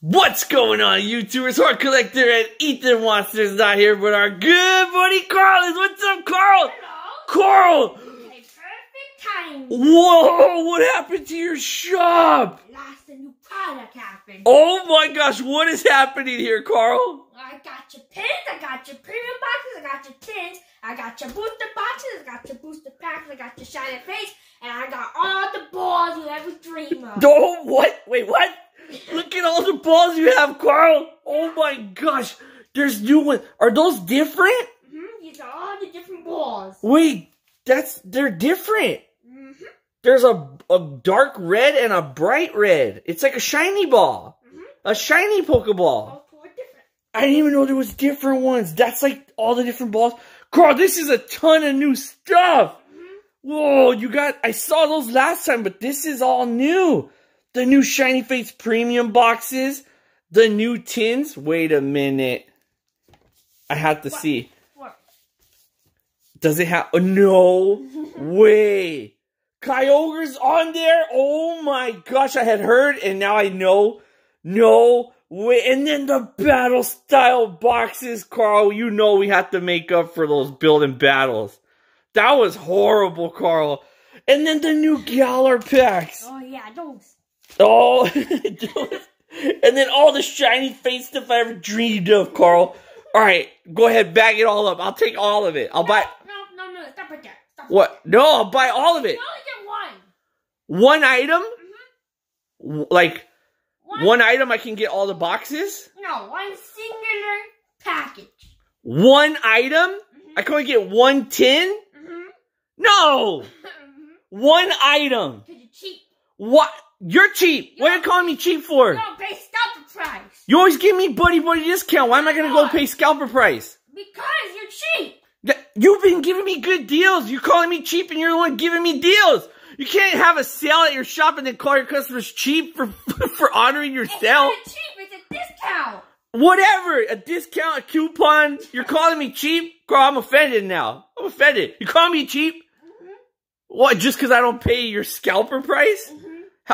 What's going on, YouTubers? Heart Collector and Ethan Monster is not here, but our good buddy Carl is. What's up, Carl? Hello. Carl! Okay, perfect time. Whoa, what happened to your shop? Lost a new product happened. Oh my gosh, what is happening here, Carl? I got your pins, I got your premium boxes, I got your tins, I got your booster boxes, I got your booster packs, I got your Shining Fates, and I got all the balls you ever dream of. Oh, what? Wait, what? Look at all the balls you have, Carl! Oh my gosh! There's new ones. Are those different? Mm-hmm. These are all the different balls. Wait, they're different. Mm-hmm. There's a dark red and a bright red. It's like a shiny ball. Mm-hmm. A shiny Pokeball. All four different. I didn't even know there was different ones. That's like all the different balls. Carl, this is a ton of new stuff! Mm-hmm. Whoa, you got... I saw those last time, but this is all new. The new Shiny Fates premium boxes. The new tins. Wait a minute. I have to see. What? Does it have... Oh, no way. Kyogre's on there. Oh my gosh. I had heard and now I know. No way. And then the battle style boxes. Carl, you know we have to make up for those building battles. That was horrible, Carl. And then the new Galar packs. Oh yeah, those. Oh, and then all the shiny face stuff I ever dreamed of, Carl. All right, go ahead, bag it all up. I'll take all of it. I'll buy. No, stop right there. Stop what? Right there. No, I'll buy all of it. You only get one. One item? Mm-hmm. Like, one item I can get all the boxes? No, one singular package. One item? Mm-hmm. I can only get one tin? Mm-hmm. No! Mm-hmm. One item. Because you're cheap. What? You're cheap. What are you calling me cheap for? You don't pay scalper price. You always give me buddy discount. Why am I going to go pay scalper price? Because you're cheap. You've been giving me good deals. You're calling me cheap and you're the one giving me deals. You can't have a sale at your shop and then call your customers cheap for honoring your sale. It's not cheap. It's a discount. Whatever. A discount, a coupon. You're calling me cheap? Girl, I'm offended now. I'm offended. You calling me cheap? Mm-hmm. What, just because I don't pay your scalper price? Mm-hmm.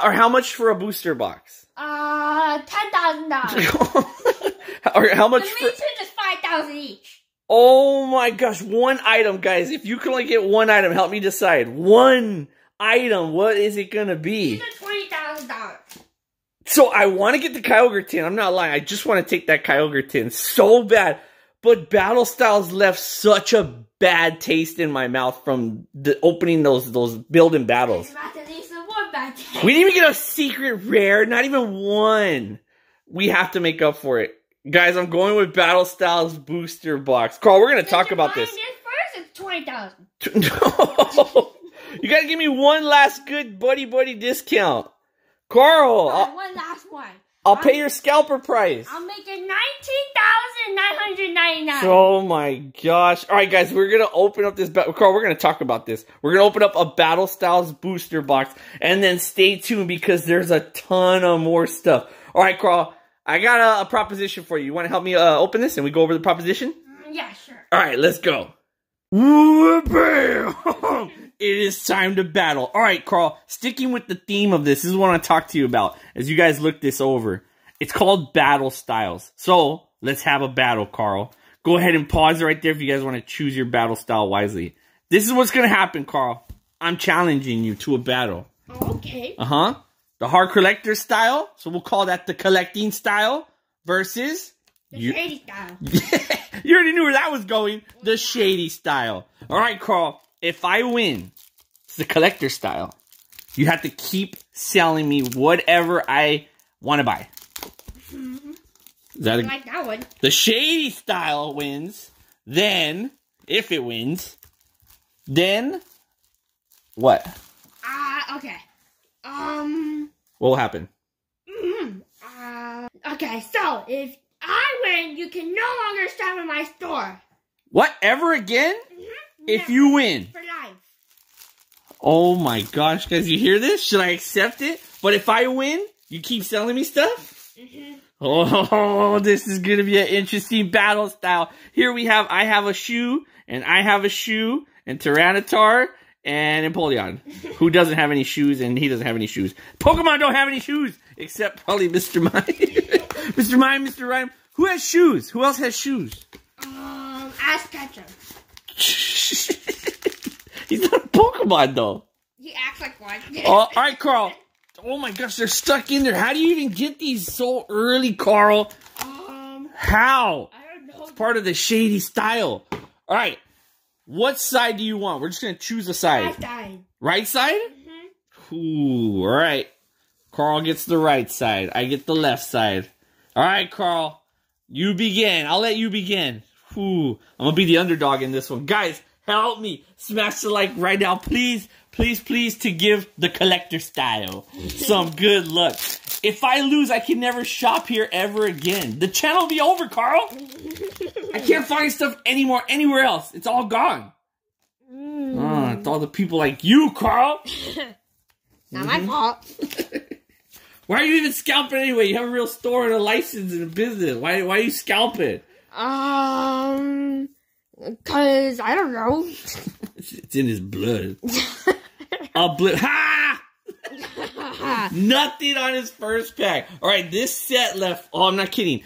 Or how much for a booster box? $10,000. Or how much for... The two is 5,000 each. Oh my gosh, one item, guys. If you can only get one item, help me decide. One item, what is it going to be? It's $20,000. So I want to get the Kyogre tin. I'm not lying. I just want to take that Kyogre tin so bad. But Battle Styles left such a bad taste in my mouth from the opening those building battles. We didn't even get a secret rare, not even one. We have to make up for it. Guys, I'm going with Battle Styles Booster Box. Carl, we're going to talk about this. First, it's $20,000. No. You got to give me one last good buddy discount. Carl. One last one. I'll pay your scalper price. I'll make it $19,999. Oh my gosh. All right, guys, we're going to open up this. Carl, we're going to talk about this. We're going to open up a Battle Styles booster box. And then stay tuned because there's a ton of more stuff. All right, Carl, I got a proposition for you. You want to help me open this and we go over the proposition? Yeah, sure. All right, let's go. Whoop-bam! It is time to battle. All right, Carl, sticking with the theme of this is what I want to talk to you about as you guys look this over. It's called Battle Styles. So let's have a battle, Carl. Go ahead and pause right there if you guys want to choose your battle style wisely. This is what's going to happen, Carl. I'm challenging you to a battle. Okay. Uh-huh. The Heart Collector style, so we'll call that the collecting style, versus... The shady style. You already knew where that was going. The shady style. All right, Carl. If I win, it's the collector style. You have to keep selling me whatever I want to buy. Mm-hmm. Is that I like that one. The shady style wins. Then, if it wins, then what? Okay. What will happen? Mm-hmm. Okay, so if I win, you can no longer shop in my store. What? Ever again? Mm-hmm. If you win. For life. Oh my gosh, guys, you hear this? Should I accept it? But if I win, you keep selling me stuff? Mm-hmm. Oh, this is going to be an interesting battle style. Here we have, I have a shoe, and Tyranitar, and Empoleon. Who doesn't have any shoes, and he doesn't have any shoes. Pokemon don't have any shoes, except probably Mr. Mime. Mr. Mime, Mr. Rime. Who has shoes? Who else has shoes? Ash Ketchum. He's not a Pokemon, though. He acts like one. All right, Carl. Oh, my gosh. They're stuck in there. How do you even get these so early, Carl? How? I don't know. It's part of the shady style. All right. What side do you want? We're just going to choose a side. Right side. Right side? Mm-hmm. Ooh, all right. Carl gets the right side. I get the left side. All right, Carl. You begin. I'll let you begin. Ooh, I'm going to be the underdog in this one. Guys, help me. Smash the like right now, please. Please, please, to give the collector style some good luck. If I lose, I can never shop here ever again. The channel will be over, Carl. I can't find stuff anymore anywhere else. It's all gone. Mm. Oh, it's all the people like you, Carl. Not my fault. Why are you even scalping anyway? You have a real store and a license and a business. Why are you scalping? Because I don't know. It's in his blood. Ha! Nothing on his first pack. All right, this set left. Oh, I'm not kidding.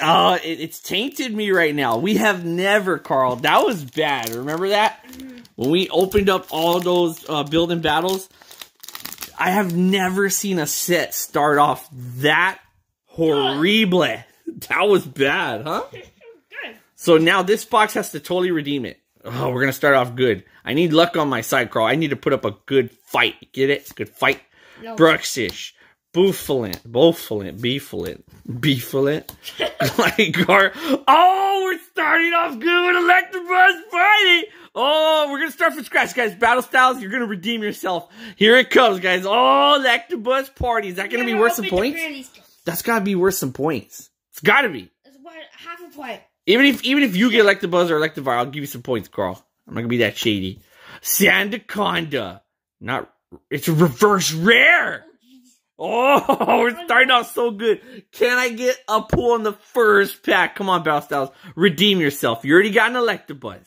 It's tainted me right now. We have never, Carl. That was bad. Remember that? When we opened up all those building battles, I have never seen a set start off that horrible. That was bad, huh? So now this box has to totally redeem it. Oh, we're going to start off good. I need luck on my side, Carl. I need to put up a good fight. Get it? Good fight. No. Bruxish. Booflint. Beeflint. Oh, we're starting off good with Electabuzz fighting. Oh, we're going to start from scratch, guys. Battle Styles, you're going to redeem yourself. Here it comes, guys. Oh, Electabuzz party. Is that going to be worth some points? That's got to be worth some points. It's got to be. It's worth half a point. Even if you get Electabuzz or Electivire, I'll give you some points, Carl. I'm not gonna be that shady. Sandaconda. It's a reverse rare. Oh, we're starting off so good. Can I get a pull on the first pack? Come on, Battle Styles. Redeem yourself. You already got an Electabuzz.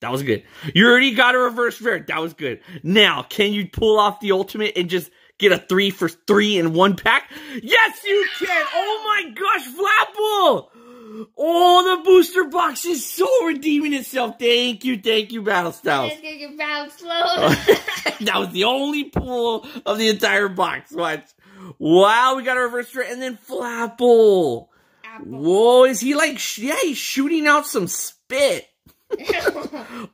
That was good. You already got a reverse rare. That was good. Now, can you pull off the ultimate and just get a 3 for 3 in one pack? Yes, you can! Oh my gosh, Flapple! Oh, the booster box is so redeeming itself. Thank you, Battle Styles. That was the only pull of the entire box. Watch. Wow, we got a reverse rare. And then Flapple. Apple. Whoa, is he like, yeah, he's shooting out some spit.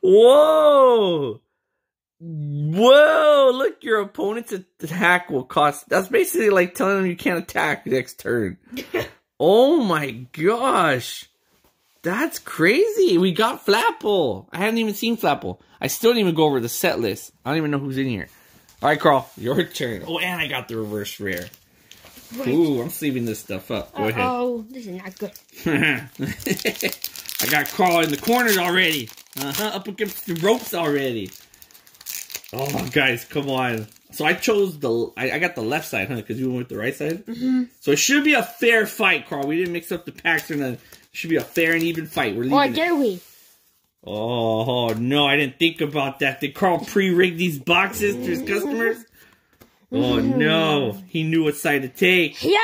Whoa. Whoa, look, your opponent's attack will cost. That's basically like telling them you can't attack next turn. Oh my gosh. That's crazy. We got Flapple. I haven't even seen Flapple. I still didn't even go over the set list. I don't even know who's in here. All right, Carl, your turn. Oh, and I got the reverse rare. Ooh, I'm sleeving this stuff up. Go ahead. Oh, this is not good. I got Carl in the corners already. Up against the ropes already. Oh, guys, come on. So I chose the... I got the left side, huh? Because you went with the right side? Mm-hmm. So it should be a fair fight, Carl. We didn't mix up the packs or nothing. It should be a fair and even fight. We're leaving it. Oh, no. I didn't think about that. Did Carl pre-rig these boxes to his customers? Oh, no. He knew what side to take. Yeah.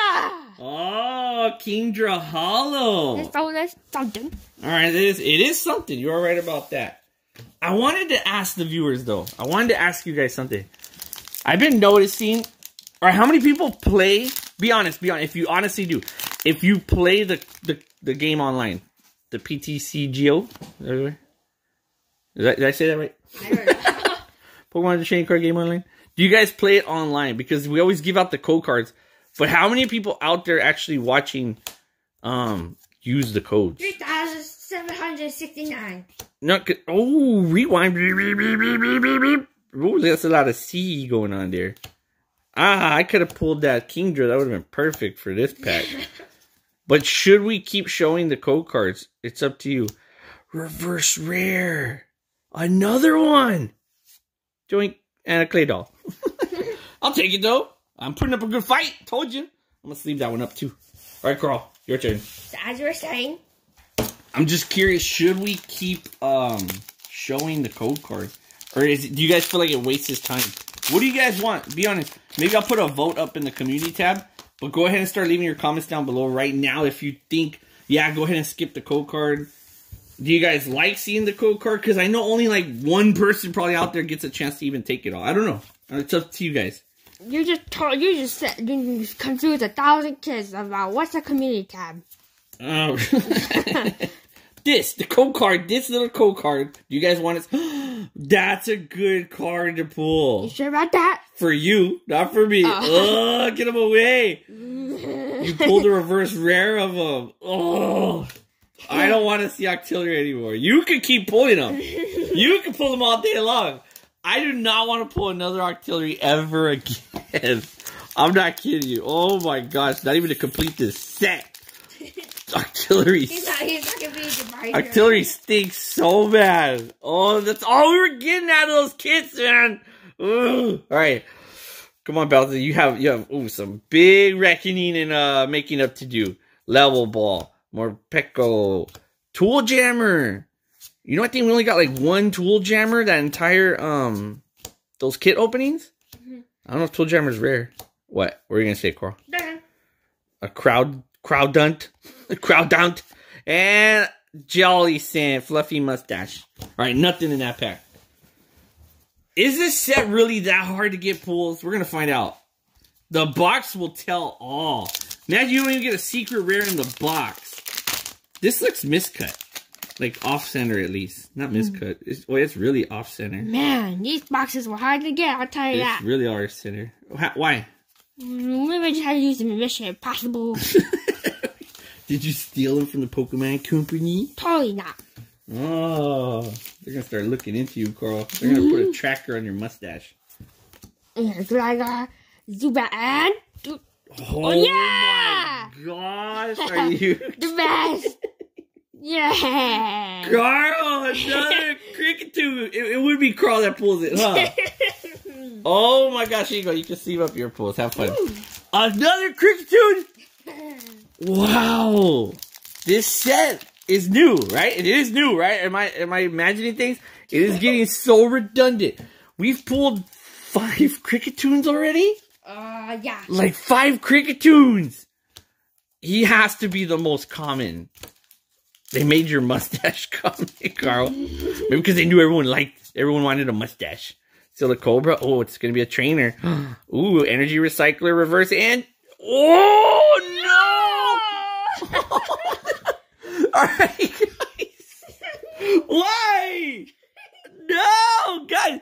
Oh, Kingdra Hollow. That's something. All right. It is something. You are right about that. I wanted to ask the viewers, though. I wanted to ask you guys something. I've been noticing, all right, how many people play, be honest, if you honestly do, if you play the game online, the PTCGO, did I say that right? Pokemon Trading Card Game Online. Do you guys play it online? Because we always give out the code cards, but how many people out there actually watching use the codes? 3,769. Oh, rewind. Ooh, that's a lot of C going on there. Ah, I could have pulled that Kingdra. That would have been perfect for this pack. But should we keep showing the code cards? It's up to you. Reverse rare. Another one. Joink and a clay doll. I'll take it, though. I'm putting up a good fight. Told you. I'm going to sleeve that one up, too. All right, Carl. Your turn. So as you were saying. I'm just curious. Should we keep showing the code cards? Or do you guys feel like it wastes his time? What do you guys want? Be honest. Maybe I'll put a vote up in the community tab. But go ahead and start leaving your comments down below right now if you think, yeah, go ahead and skip the code card. Do you guys like seeing the code card? Because I know only like one person probably out there gets a chance to even take it all. I don't know. It's up to you guys. You just confused 1,000 kids about what's the community tab. Oh. The code card, this little code card. You guys want it? That's a good card to pull. You sure about that? For you, not for me. Oh, get them away. You pulled a reverse rare of them. Oh. I don't want to see Octillery anymore. You can keep pulling them. You can pull them all day long. I do not want to pull another Octillery ever again. I'm not kidding you. Oh my gosh, not even to complete this set. Octillery. He's not going to be a divider. Octillery stinks so bad. Oh, that's all we were getting out of those kids, man. Ooh. All right. Come on, Bowser. You have ooh, some big reckoning and making up to do. Level Ball. Morpeko, Tool Jammer. You know, I think we only got like one Tool Jammer that entire those kit openings. Mm-hmm. I don't know if Tool Jammer's rare. What are you gonna say, Carl? Mm-hmm. A crowd dunt, a crowd dunt, and Jolly Sand, Fluffy Mustache. All right, nothing in that pack. Is this set really that hard to get pulls? We're gonna find out. The box will tell all. Now you don't even get a secret rare in the box. This looks miscut. Like off-center at least. Not miscut. It's really off-center. Man, these boxes were hard to get, I'll tell you that. It's really off-center. Why? We just had to use them Mission Impossible. Did you steal them from the Pokemon Company? Totally not. Oh, they're going to start looking into you, Carl. They're going to put a tracker on your mustache. Yeah, so I got Zubat and... Oh yeah! My gosh, are you... The best! Yeah, Carl, another Kricketune. It would be Carl that pulls it, huh? Oh my gosh, here you go. You can sleeve up your pulls. Have fun. Ooh. Another Kricketune. Wow, this set is new, right? It is new, right? Am I imagining things? It is getting so redundant. We've pulled 5 Kricketunes already. Yeah. Like 5 Kricketunes. He has to be the most common. They made your mustache comic, Carl. Maybe because they knew everyone wanted a mustache. Silicobra. Oh, it's going to be a trainer. Ooh, energy recycler, reverse, and... Oh, no! All right, guys. Why? No, guys.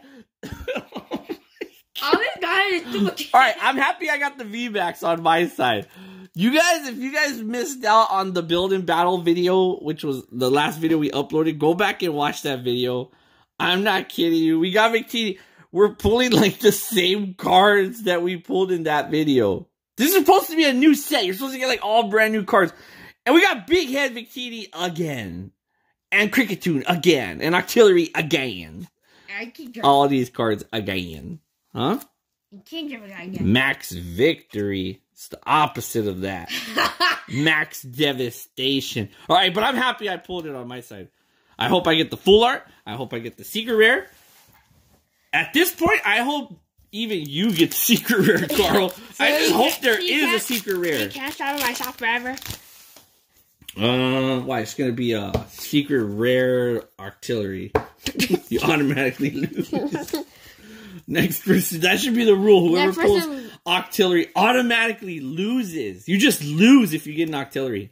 All right, I'm happy I got the VMAX on my side. You guys, if you guys missed out on the build and battle video, which was the last video we uploaded, go back and watch that video. I'm not kidding you. We got Victini. We're pulling like the same cards that we pulled in that video. This is supposed to be a new set. You're supposed to get like all brand new cards. And we got Big Head Victini again. And Kricketune again. And Octillery again. All these cards again. Huh? Max Victory. It's the opposite of that. Max Devastation. All right, but I'm happy I pulled it on my side. I hope I get the full art. I hope I get the secret rare. At this point, I hope even you get secret rare, Carl. So I just hope there is a secret rare. Can I stop by myself forever? Why? It's going to be a secret rare Octillery. You automatically lose. Next person. That should be the rule. Whoever pulls Octillery automatically loses. You just lose if you get an Octillery.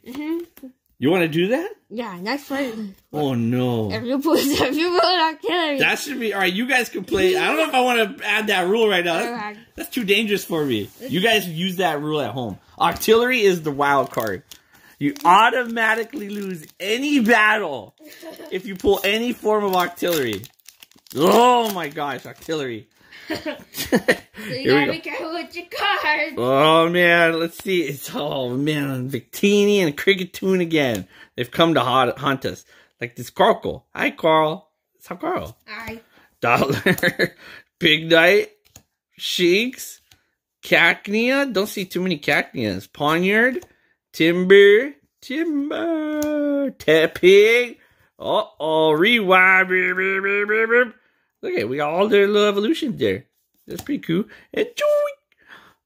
You want to do that? Yeah, next one. Oh no! If you pull an Octillery, that should be all right. You guys can play. I don't know if I want to add that rule right now. That's too dangerous for me. You guys use that rule at home. Octillery is the wild card. You automatically lose any battle if you pull any form of Octillery. Oh my gosh, Octillery! So you gotta be careful with your cards. Oh man, let's see. Victini and Kricketune again. They've come to haunt us. Like this Carl. Hi, Carl. It's how Carl. Hi. Dollar, Big Knight, Sheeks, Cacnea. Don't see too many Cacneas. Poniard, Timber, Tapping. Uh-oh, rewind. Look at, we got all their little evolutions there. That's pretty cool. And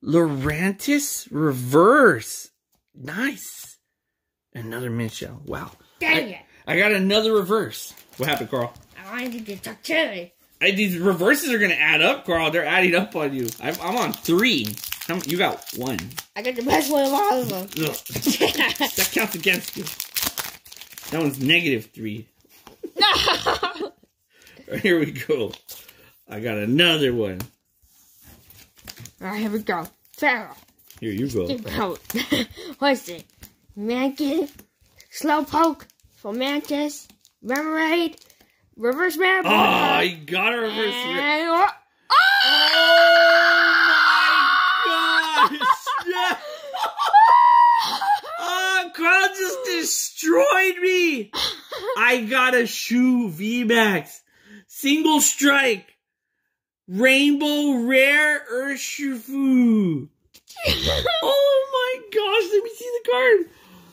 Lurantis reverse. Nice. Another Minshell. Wow. Dang it. I got another reverse. What happened, Carl? I wanted to talk to you. These reverses are going to add up, Carl. They're adding up on you. I'm on 3. You got 1. I got the best one of all of them. That counts against you. That one's -3. No! Here we go. I got another one. Alright, here we go. Cheryl. Here you go. What's it? Mankin, Slowpoke, Fomantis, Remoraid, Reverse Rare. Oh, you got a Reverse Rare. Oh my gosh! Yeah. Oh, Carl just destroyed me! I got a Shoe VMAX. Single Strike. Rainbow Rare Urshifu. Oh my gosh, let me see the card.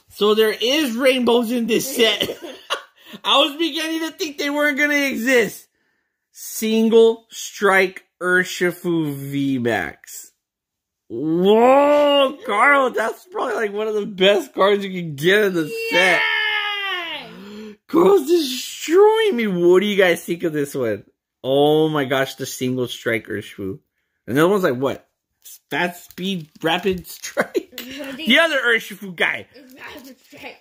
So there is rainbows in this set. I was beginning to think they weren't going to exist. Single Strike Urshifu VMAX. Whoa, Carl, that's probably like one of the best cards you can get in the set. Carl's destroying me. What do you guys think of this one? Oh my gosh, the Single Strike Urshifu. And the other one's like what? Fast Speed Rapid Strike? The other Urshifu guy.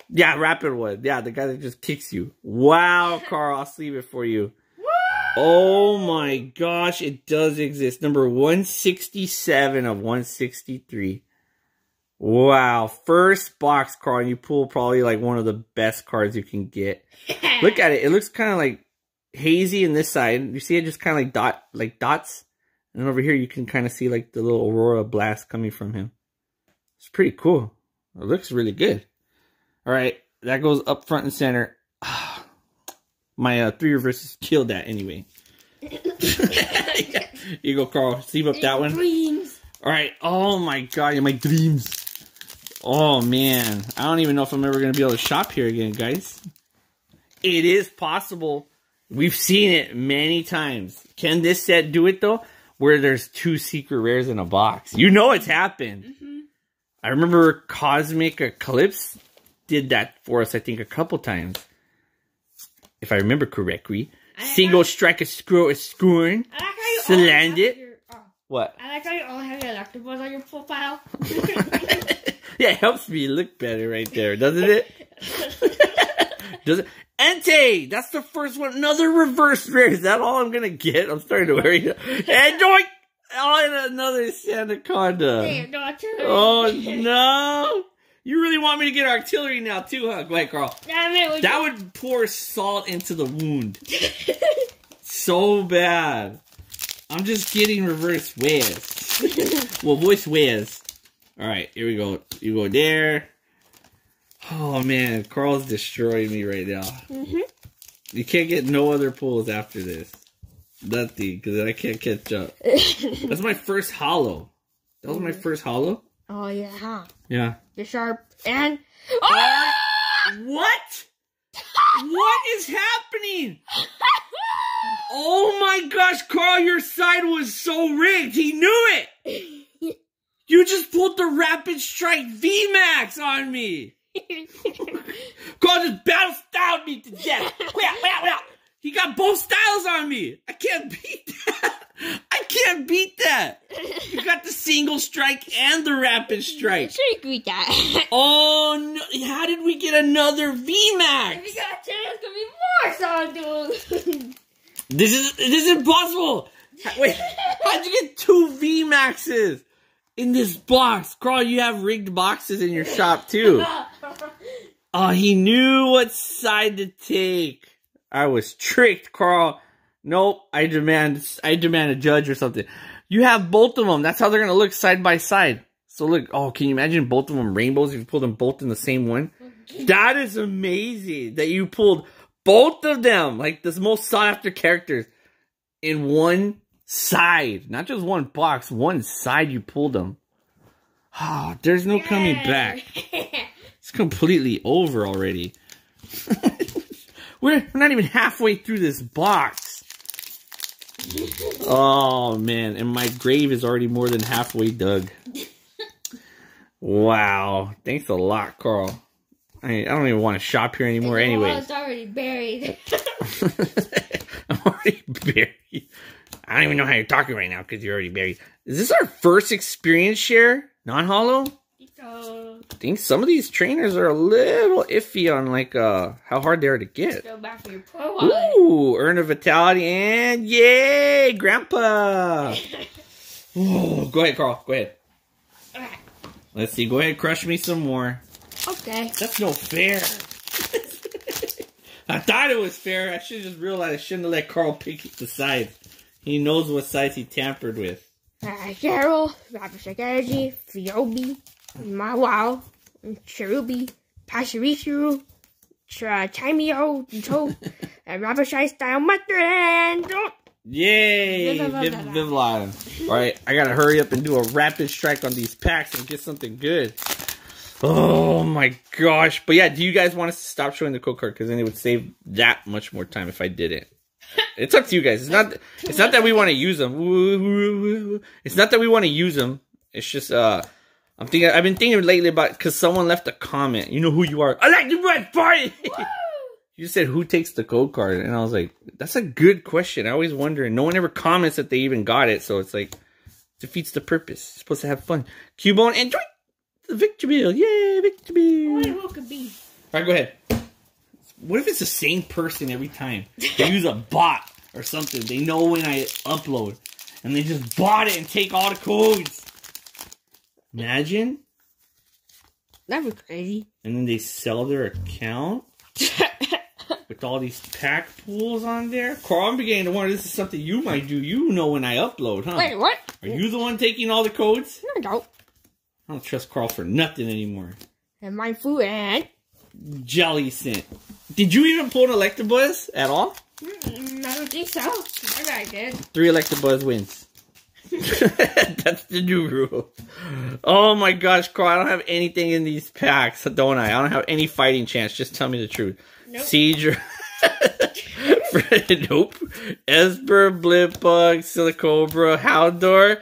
Yeah, rapid one. Yeah, the guy that just kicks you. Wow, Carl, I'll sleeve it for you. Oh my gosh, it does exist. Number 167 of 163. Wow, first box, Carl, and you pull probably like one of the best cards you can get. Look at it. It looks kind of like hazy in this side. You see it just kind of like dots. And over here you can kind of see like the little Aurora blast coming from him. It's pretty cool. It looks really good. All right, that goes up front and center. My 3 reverses killed that anyway. Yeah. Here you go, Carl. Sleeve up that one. Dreams. All right. Oh my God, my dreams. Oh man, I don't even know if I'm ever gonna be able to shop here again, guys. It is possible. We've seen it many times. Can this set do it, though? Where there's 2 secret rares in a box. You know it's happened. I remember Cosmic Eclipse did that for us, I think, a couple times. If I remember correctly. Single Strike a Scorn. Sland it. What? I like how you all have your Electabuzz on your profile. Yeah, it helps me look better right there, doesn't it? Does it? Entei! That's the first one. Another reverse rare. Is that all I'm going to get? I'm starting to worry. And doink! Oh, and another Sandaconda. Oh, no. You really want me to get Octillery now, too, huh? Go ahead, Carl. That would pour salt into the wound. So bad. I'm just getting reverse wares. Well, voice wares. All right, here we go. You go there. Oh man, Carl's destroying me right now. You can't get no other pulls after this. Nothing, because I can't catch up. That's my first holo. That was my first holo? Oh yeah. Huh? Yeah. You're sharp and... Oh! What? What is happening? Oh my gosh, Carl, your side was so rigged. He knew it. You just pulled the Rapid Strike VMAX on me. Carl just battle styled me to death. He got both styles on me. I can't beat that. I can't beat that. You got the Single Strike and the Rapid Strike. Oh no, how did we get another VMAX? We got a chance to be more Houndoom. This is impossible. Wait, how'd you get 2 VMAXs in this box? Carl, you have rigged boxes in your shop too. Oh, he knew what side to take. I was tricked, Carl. Nope, I demand a judge or something. You have both of them. That's how they're going to look side by side. So look, oh, can you imagine both of them rainbows if you pulled them both in the same one? That is amazing that you pulled both of them, like the most sought-after characters, in one side. Not just one box, one side you pulled them. Oh, there's no coming back. It's completely over already. We're not even halfway through this box. Oh, man. And my grave is already more than halfway dug. Wow. Thanks a lot, Carl. I don't even want to shop here anymore anyway. It's already buried. I'm already buried. I don't even know how you're talking right now because you're already buried. Is this our first experience share? Non-holo? I think some of these trainers are a little iffy on like how hard they are to get. Go back to your pro wallet. Ooh, earn a vitality and yay, Grandpa. Ooh, go ahead, Carl. Go ahead. All right. Let's see. Go ahead, crush me some more. Okay. That's no fair. I thought it was fair. I should have just realized I shouldn't have let Carl pick the size. He knows what size he tampered with. Cheryl, Rapid Energy, Fiobi, Mawao, Cherubi, Pashirisu, Chimeo, Joe, and Rapid Style Mustard, and don't. Yay! Vivlon. Alright, I gotta hurry up and do a rapid strike on these packs and get something good. Oh my gosh. But yeah, do you guys want us to stop showing the code card? Because then it would save that much more time if I didn't. It's up to you guys. It's not that we want to use them. It's not that we want to use them. It's just, I've been thinking lately about, because someone left a comment. You know who you are. I like the red party! You said, who takes the code card? And I was like, that's a good question. I always wonder. No one ever comments that they even got it. So it's like, defeats the purpose. It's supposed to have fun. Cubone, enjoy the victory meal. Yay, victory meal. I wonder who it could be. All right, go ahead. What if it's the same person every time? They use a bot or something. They know when I upload. And they just bought it and take all the codes. Imagine. That would be crazy. And then they sell their account. With all these pack pools on there. Carl, I'm beginning to wonder this is something you might do. You know when I upload, huh? Wait, what? Are you the one taking all the codes? No, I don't. I don't trust Carl for nothing anymore. And my food and... jelly scent. Did you even pull an Electabuzz at all? I don't think so. I got good. 3 Electabuzz wins. That's the new rule. Oh my gosh, Carl, I don't have anything in these packs, don't I? I don't have any fighting chance. Just tell me the truth. Nope. Siege. Nope. Esper, Blipbug, Silicobra, Houndoom,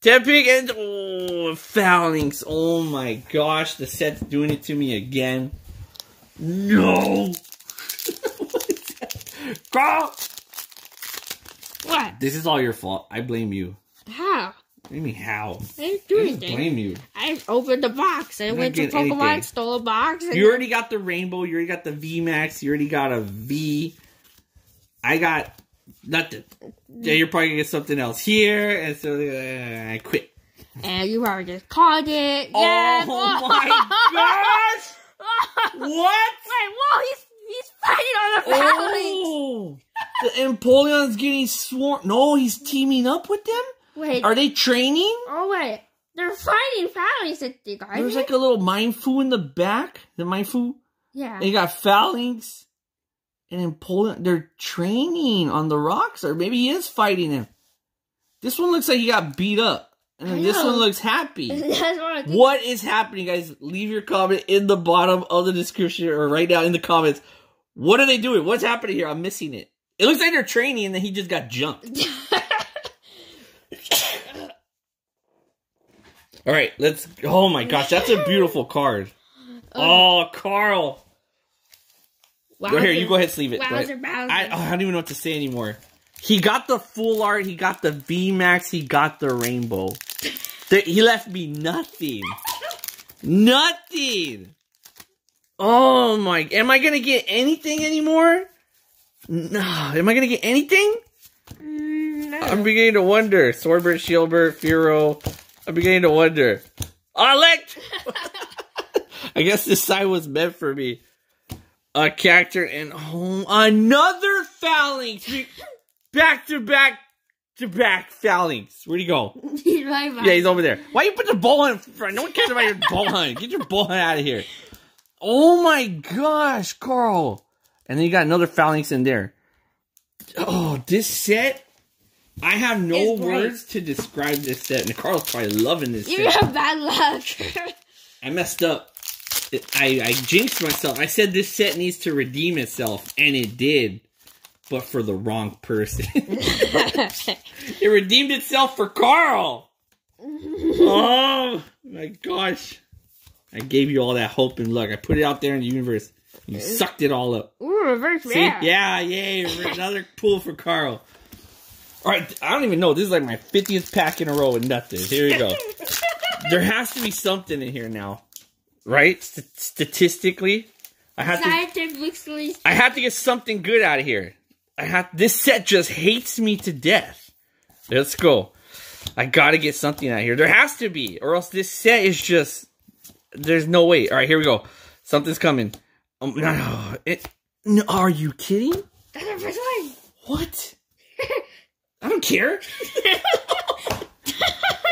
Tepig, and oh, Falinks. Oh my gosh, the set's doing it to me again. No. What is that? Carl! What? This is all your fault. I blame you. How? What do you mean how? I didn't do anything. I blame you. I opened the box. I went to Pokemon, stole a box. And you already got the Rainbow. You already got the VMAX. You already got a V. I got nothing. Yeah, you're probably going to get something else here. And so I quit. And you already just called it. Yes. Oh my gosh! What? Wait, whoa, he's fighting on the Falinks. The Empoleon's getting swarmed. No, he's teaming up with them? Wait. Are they training? Oh, wait. They're fighting Falinks, I think, aren't they? There's like a little Mindfu in the back. The Mindfu? Yeah. They got Falinks and Empoleon. They're training on the rocks, or maybe he is fighting them. This one looks like he got beat up. And then this one looks happy. What is happening, guys? Leave your comment in the bottom of the description or right now in the comments. What are they doing? What's happening here? I'm missing it. It looks like they're training and then he just got jumped. All right, let's... oh, my gosh. That's a beautiful card. Oh, Carl. Wow, right here, you go ahead and sleeve it. Wow, I don't even know what to say anymore. He got the full art, he got the VMAX, he got the Rainbow. He left me nothing. Nothing! Oh my, am I gonna get anything anymore? No, am I gonna get anything? No. I'm beginning to wonder. Swordbird, Shieldbird, Fearow. I'm beginning to wonder. Elect! I guess this side was meant for me. A Cacturne and oh, another Falinks! Back-to-back-to-back Falinks. Where'd he go? He's right behind. Yeah, he's over there. Why you put the ball in front? No one cares about your ball hunt. Get your ball hunt out of here. Oh, my gosh, Carl. And then you got another Falinks in there. Oh, this set. I have no words to describe this set. And Carl's probably loving this set. You have bad luck. I messed up. I jinxed myself. I said this set needs to redeem itself. And it did. But for the wrong person. It redeemed itself for Carl. Oh, my gosh. I gave you all that hope and luck. I put it out there in the universe. You sucked it all up. Ooh, reverse rare. See? Yeah, yay. Another pull for Carl. All right, I don't even know. This is like my 50th pack in a row with nothing. Here we go. There has to be something in here now, right? Statistically, I have to get something good out of here. This set just hates me to death. Let's go. I gotta get something out of here. There has to be, or else this set is just. There's no way. All right, here we go. Something's coming. No, are you kidding? That's our first one. What? I don't care.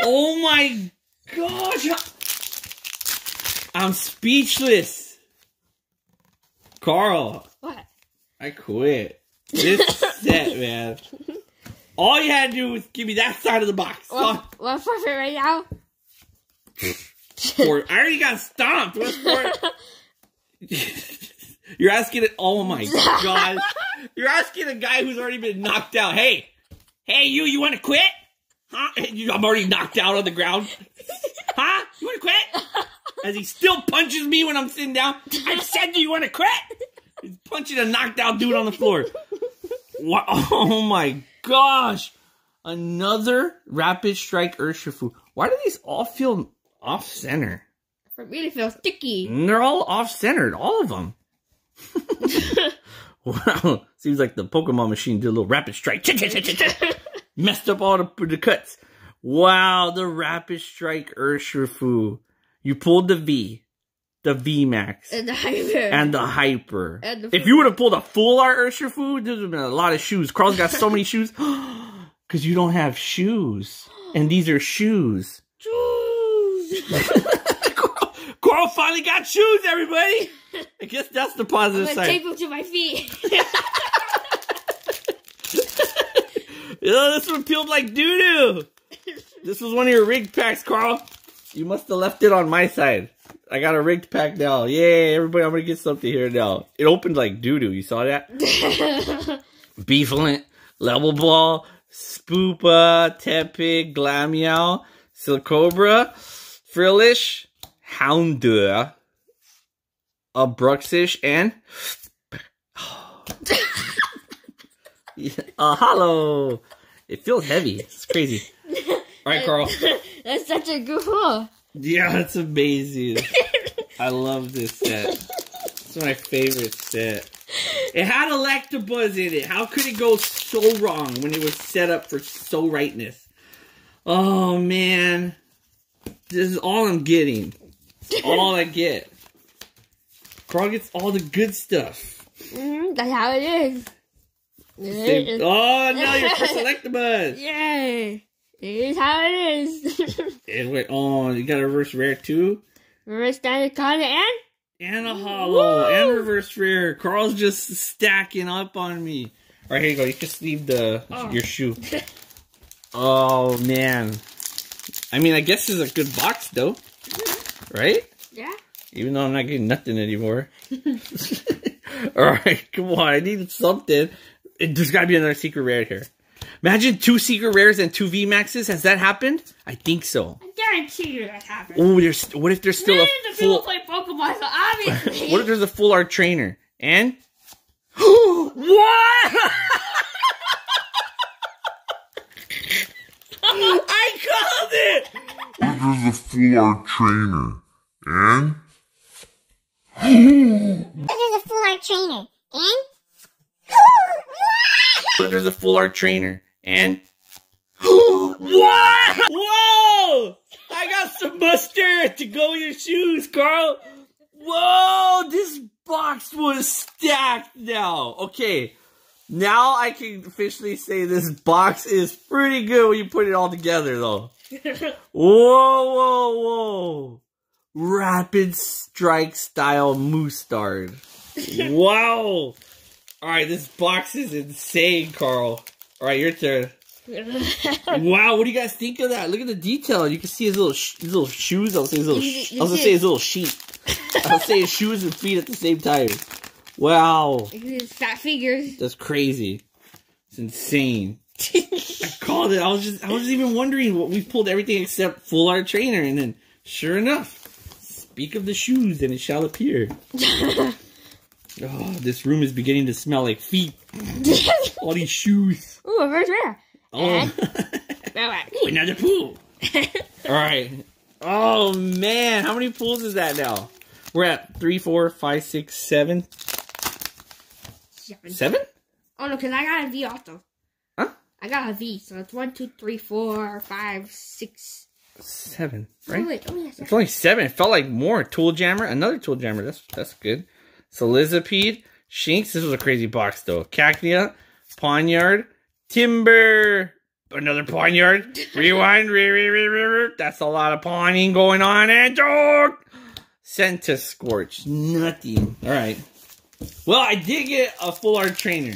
Oh my gosh! I'm speechless. Carl. What? I quit. This set, man. All you had to do was give me that side of the box. What's for it right now? Sport. I already got stomped. What's for it? You're asking it. Oh my god. You're asking a guy who's already been knocked out. Hey. Hey, you want to quit? Huh? I'm already knocked out on the ground. Huh? You want to quit? As he still punches me when I'm sitting down. I said, do you want to quit? He's punching a knocked out dude on the floor. What? Oh my gosh. Another Rapid Strike Urshifu. Why do these all feel off-center? It really feels sticky. And they're all off-centered. All of them. Wow. Seems like the Pokemon machine did a little rapid strike. Messed up all the cuts. Wow, the Rapid Strike Urshifu. You pulled the V. The VMAX. And the Hyper. And the Hyper. And the if you would have pulled a full art Urshifu, there would have been a lot of shoes. Carl's got so many shoes. Because you don't have shoes. And these are shoes. Shoes. Carl finally got shoes, everybody. I guess that's the positive side. I'm gonna tape them to my feet. This one peeled like doo-doo. This was one of your rigged packs, Carl. You must have left it on my side. I got a rigged pack now. Yay, everybody, I'm going to get something here now. It opened like doo-doo. You saw that? Booflint, Level Ball, Spoopa, Tepig, Glammeow, Silicobra, Frillish, Houndoom, a Bruxish, and a hollow. It feels heavy. It's crazy. All right, Carl. That's such a good haul. Yeah, that's amazing. I love this set. It's my favorite set. It had Electabuzz in it. How could it go so wrong when it was set up for so rightness? Oh, man. This is all I'm getting. It's all I get. Carl gets all the good stuff. That's how it is. It is. Oh, no, you're for Electabuzz. Yay. It is how it is. And wait, oh, you got a reverse rare too? Reverse Sandaconda and? And a hollow. Woo! And reverse rare. Carl's just stacking up on me. All right, here you go. You just leave your shoe. Oh, man. I mean, I guess this is a good box, though. Right? Yeah. Even though I'm not getting nothing anymore. All right, come on. I need something. There's got to be another secret rare here. Imagine 2 secret rares and 2 VMAXs. Has that happened? I think so. I guarantee you that happened. Oh, what if there's still a full... People play Pokemon, so obviously. What if there's a full art trainer? And... What? I called it! What if there's a full art trainer? And... There's a full art trainer and whoa! I got some mustard to go with your shoes, Carl. Whoa, this box was stacked now. Okay, now I can officially say this box is pretty good when you put it all together, though. Whoa! Rapid Strike style Moostard. Wow. Alright, this box is insane, Carl. Alright, your turn. Wow, what do you guys think of that? Look at the detail. You can see his little shoes. I was going to say his little sheet. I was saying his shoes and feet at the same time. Wow. His fat fingers. That's crazy. It's insane. I called it. I was even wondering. We pulled everything except full art trainer. And then, sure enough, Speak of the shoes, and it shall appear. Oh, this room is beginning to smell like feet. All these shoes. Ooh, a first rare. Oh. Ooh, another pool. All right. Oh, man. How many pools is that now? We're at 3, 4, 5, 6, 7. Seven? Oh, no, because I got a V also. Huh? I got a V, so it's 1, 2, 3, 4, 5, 6, 7, right? Oh, wait. Oh, yeah, 7. It's only 7. It felt like more. Tool Jammer. Another Tool Jammer. That's good. Silicopede. Shinx. This was a crazy box, though. Cacnea. Ponyard. Timber. Another Ponyard. Rewind. That's a lot of pawning going on. And dog. Scentiscorch. Nothing. All right. Well, I did get a full art trainer,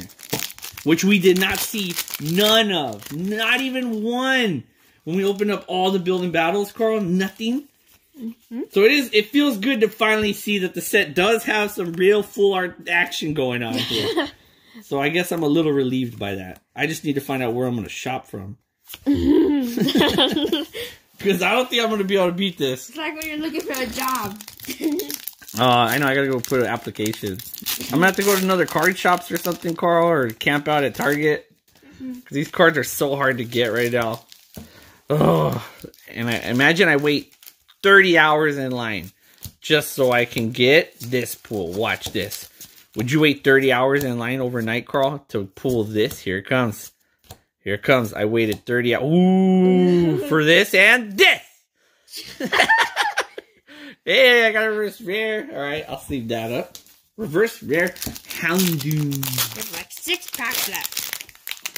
which we did not see none of. Not even one. When we opened up all the building battles, Carl, nothing. Mm-hmm. So it is. It feels good to finally see that the set does have some real full art action going on here. So I guess I'm a little relieved by that. I just need to find out where I'm going to shop from. Because I don't think I'm going to be able to beat this. It's like when you're looking for a job. I know. I got to go put an application. I'm going to have to go to another card shops or something, Carl, or camp out at Target. Because these cards are so hard to get right now. Oh, and I imagine I wait 30 hours in line just so I can get this pool. Watch this. Would you wait 30 hours in line overnight, Carl, to pull this? Here it comes. Here it comes. I waited 30 hours. Ooh, for this and this. Hey, I got a reverse rare. All right, I'll sleeve that up. Reverse rare Houndoom. There's like 6 packs left.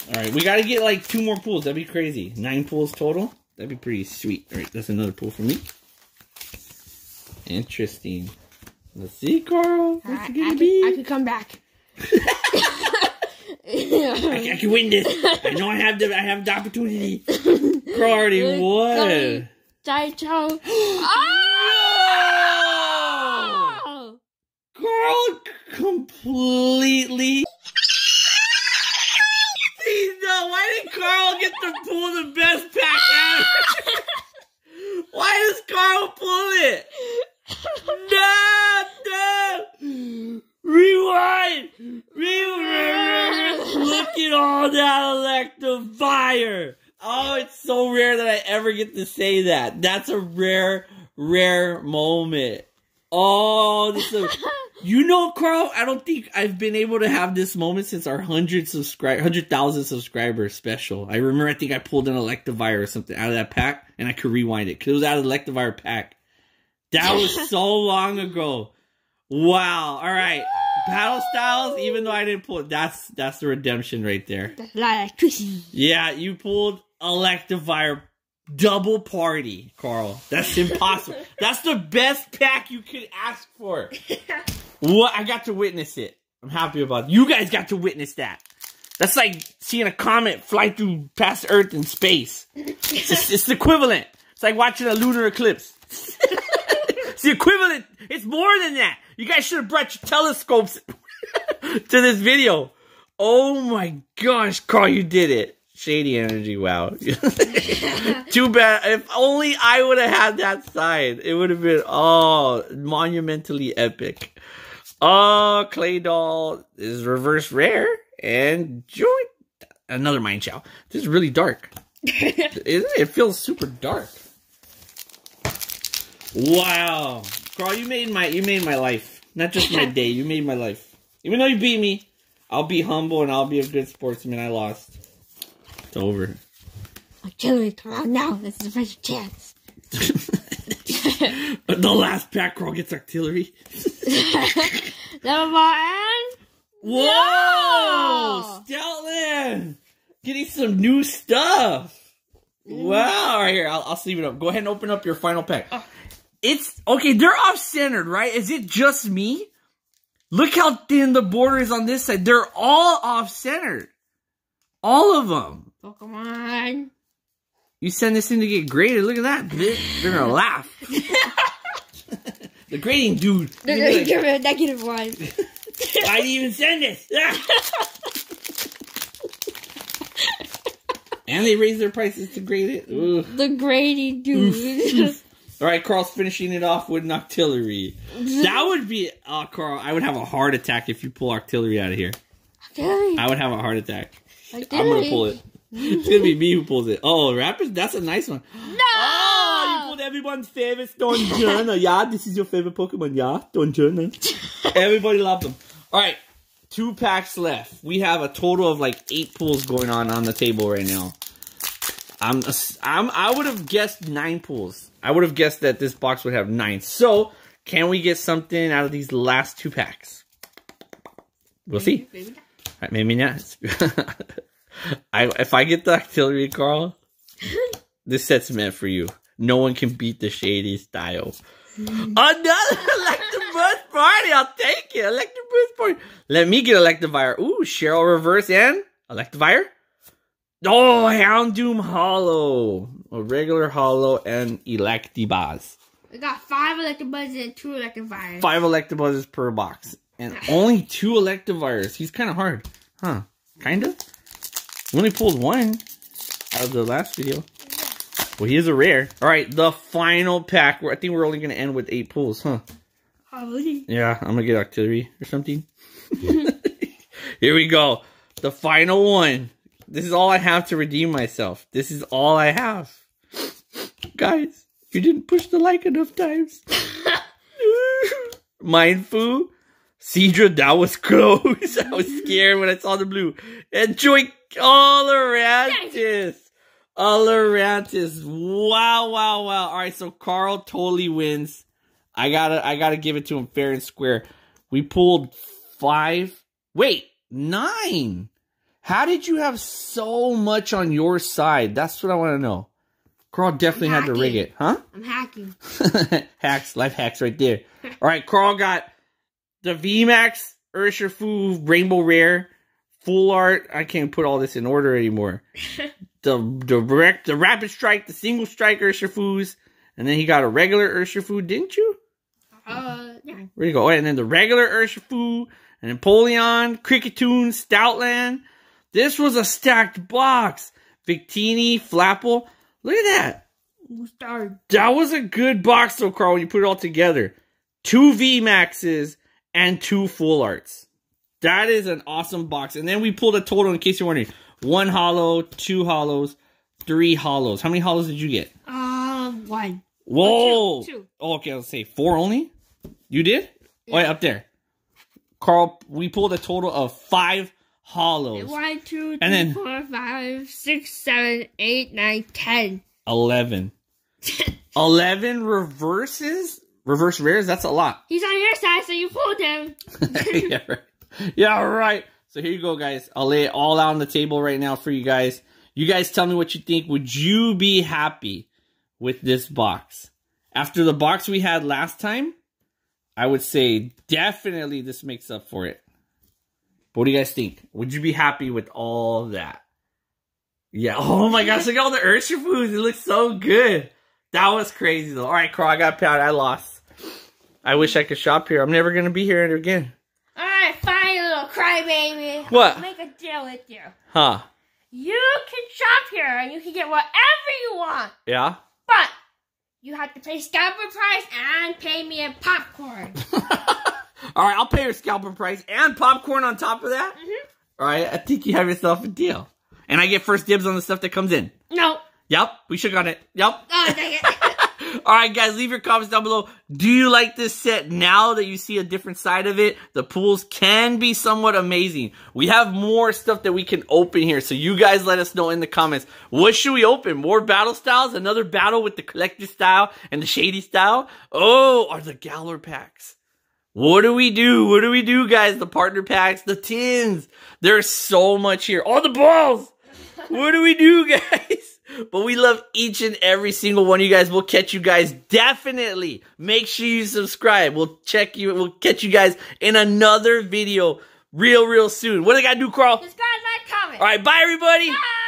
All right, we got to get like 2 more pools. That'd be crazy. 9 pools total. That'd be pretty sweet. All right, that's another pool for me. Interesting. Let's see, Carl. What's it going to be? I could come back. I can win this. I know I have the opportunity. Carl already won. Taicho. Oh! Carl completely... Why did Carl get to pull the best pack ever? Why does Carl pull it? No! Rewind! Look at all that Electivire! Oh, it's so rare that I ever get to say that. That's a rare, rare moment. Oh, this is... You know, Carl, I don't think I've been able to have this moment since our 100,000 subscriber special. I remember I think I pulled an Electivire or something out of that pack, and I could rewind it because it was out of the Electivire pack. That was so long ago. Wow. All right. Battle Styles, even though I didn't pull it, that's the redemption right there. Yeah, you pulled Electivire double party, Carl. That's impossible. That's the best pack you could ask for. What? I got to witness it. I'm happy about it. You guys got to witness that. That's like seeing a comet fly through past Earth and space. It's the equivalent. It's like watching a lunar eclipse. It's the equivalent. It's more than that. You guys should have brought your telescopes to this video. Oh my gosh, Carl, you did it. Shady energy, wow. Too bad. If only I would have had that sign. It would have been, oh, monumentally epic. Oh, Clay Doll is reverse rare. And joint. Another Mind Chow. This is really dark. Isn't it? It feels super dark. Wow. Carl, you made my life. Not just my day. You made my life. Even though you beat me, I'll be humble and I'll be a good sportsman. I lost. It's over. Octillery, come on now. This is a better chance. The last pack, Carl gets Octillery. Level and... Whoa! No! Stoutland! Getting some new stuff. Wow. All right, here. I'll sleeve it up. Go ahead and open up your final pack. It's... Okay, they're off-centered, right? Is it just me? Look how thin the border is on this side. They're all off-centered. All of them. Pokemon. You send this in to get graded. Look at that, bitch. They're gonna laugh. The grading dude. They're gonna like, give it a negative one. Why did you even send this? And they raise their prices to grade it. Ugh. The grading dude. Oof, oof. All right, Carl's finishing it off with an Octillery. That would be... Oh, Carl, I would have a heart attack if you pull Octillery out of here. Octillery. I would have a heart attack. Octillery. I'm going to pull it. It's going to be me who pulls it. Oh, Rapid, that's a nice one. No! Oh, you pulled everyone's favorite Stonjourner. Yeah, this is your favorite Pokemon. Yeah, Stonjourner. Everybody loved them. All right, 2 packs left. We have a total of like 8 pulls going on the table right now. I would have guessed 9 pulls. I would have guessed that this box would have 9. So, can we get something out of these last 2 packs? We'll see. Maybe not. Right, maybe not. If I get the Octillery, Carl, this set's meant for you. No one can beat the Shady style. Another Electabuzz party. I'll take it. Electabuzz party. Let me get Electivire. Ooh, Cheryl reverse and Electivire. Oh, Houndoom Hollow. A regular Hollow and Electabuzz. We got 5 Electivires and 2 Electivires. 5 Electivires per box. And only 2 Electivires. He's kind of hard. Huh. Kind of? We only pulled 1 out of the last video. Well, he is a rare. All right, the final pack. I think we're only going to end with 8 pulls, huh? Probably. Yeah, I'm going to get Octillery or something. Here we go. The final one. This is all I have to redeem myself. This is all I have. Guys, you didn't push the like enough times. Mindfu. Cedra, that was close. I was scared when I saw the blue. And Joy. Oh, Lurantis. Oh, Lurantis. Wow, wow, wow. All right, so Carl totally wins. I gotta give it to him fair and square. We pulled 5. Wait, 9. How did you have so much on your side? That's what I want to know. Carl definitely had to rig it. Huh? I'm hacking. Hacks. Life hacks right there. All right. Carl got the VMAX, Urshifu, Rainbow Rare, Full Art. I can't put all this in order anymore. the Rapid Strike, the Single Strike Urshifus. And then he got a regular Urshifu, didn't you? Yeah. Where'd you go? Oh, and then the regular Urshifu, and Empoleon, Kricketune, Stoutland. This was a stacked box. Victini, Flapple. Look at that. That was a good box, though, Carl, when you put it all together. 2 VMAXs and 2 Full Arts. That is an awesome box. And then we pulled a total, in case you're wondering. 1 Hollow, 2 Hollows, 3 Hollows. How many Hollows did you get? 1. Whoa. 2. Oh, okay, let's say 4 only? You did? Yeah. Oh, yeah, up there. Carl, we pulled a total of 5 Hollows. 1, 2, 3, 4, 5, 6, 7, 8, 9, 10. 11. 11 reverses? Reverse rares? That's a lot. He's on your side, so you pulled him. Yeah, right. Yeah, right. So here you go, guys. I'll lay it all out on the table right now for you guys. You guys tell me what you think. Would you be happy with this box? After the box we had last time, I would say definitely this makes up for it. What do you guys think? Would you be happy with all that? Yeah. Oh my gosh, look at all the Urshifus. It looks so good. That was crazy though. All right, Carl, I got pounded. I lost. I wish I could shop here. I'm never going to be here again. All right, fine, you little crybaby. What? I'll make a deal with you. Huh? You can shop here and you can get whatever you want. Yeah? But you have to pay scalper price and pay me in popcorn. All right, I'll pay your scalper price and popcorn on top of that. Mm-hmm. All right, I think you have yourself a deal. And I get first dibs on the stuff that comes in. No. Yep, we shook on it. Yep. Oh, dang it. All right, guys, leave your comments down below. Do you like this set now that you see a different side of it? The pools can be somewhat amazing. We have more stuff that we can open here, so you guys let us know in the comments. What should we open? More battle styles? Another battle with the collector style and the shady style? Oh, are the Galar packs. What do we do? What do we do, guys? The partner packs, the tins. There's so much here. All the balls. What do we do, guys? But we love each and every single one of you guys. We'll catch you guys definitely. Make sure you subscribe. We'll catch you guys in another video real soon. What do I gotta do, Carl? Subscribe, like, comment. All right, bye, everybody. Bye.